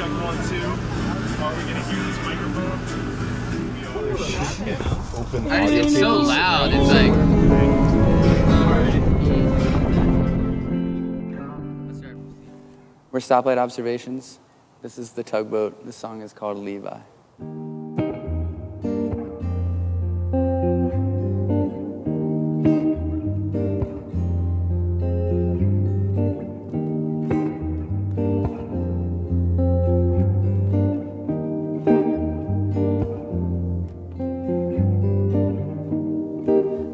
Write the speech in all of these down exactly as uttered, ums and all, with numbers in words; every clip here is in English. Check one, two. Are we gonna hear this microphone? Oh, shit. It's so loud. It's like. We're Stoplight Observations. This is the tugboat. The song is called Levi.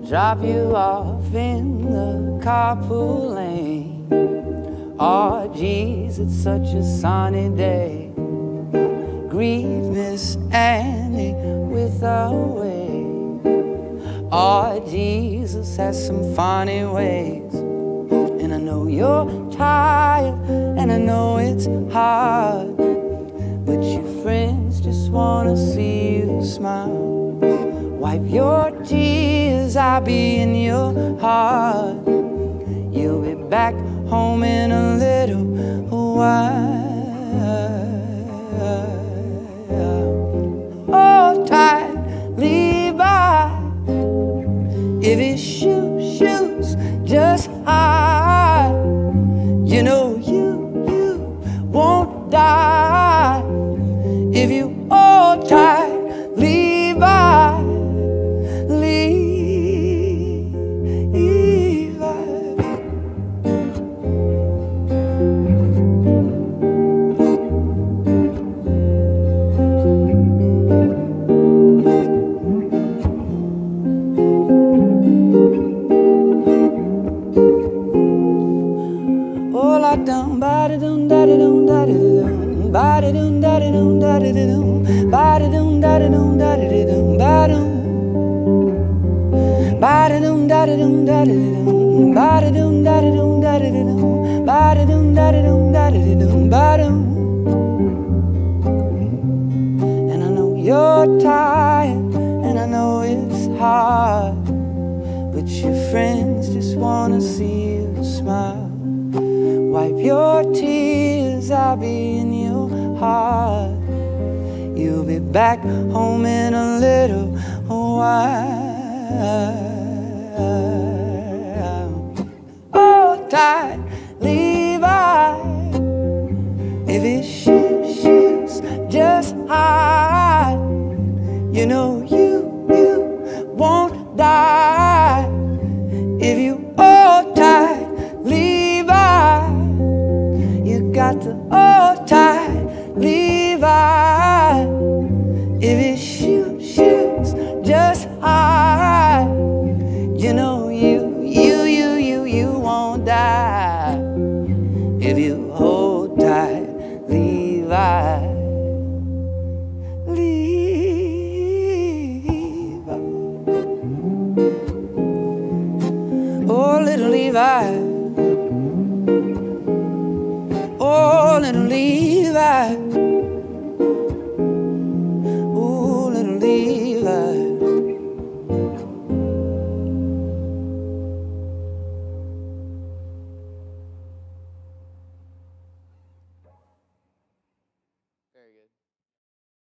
Drop you off in the carpool lane. Oh, geez, it's such a sunny day. Greet Miss Annie with a wave. Oh, Jesus has some funny ways. And I know you're tired, and I know it's hard, but your friends just wanna see you smile. Wipe your tears, I'll be in your heart. You'll be back home in a little while. Hold tight, Levi. If his shoe shoes just high, you know you, you won't die. If you hold tight, Levi. And I know you're tired, and I know it's hard, but your friends just wanna see you smile. Wipe your tears, I'll be in your heart. You'll be back home in a little while. Hold tight, Levi. If his shoe shoes just high, you know you, you won't die. If you hold tight, Levi. You got to hold tight, Levi. If his shoe shoes just high, you know you, you, you, you, you won't die. If you hold tight, Levi, Levi, oh little Levi.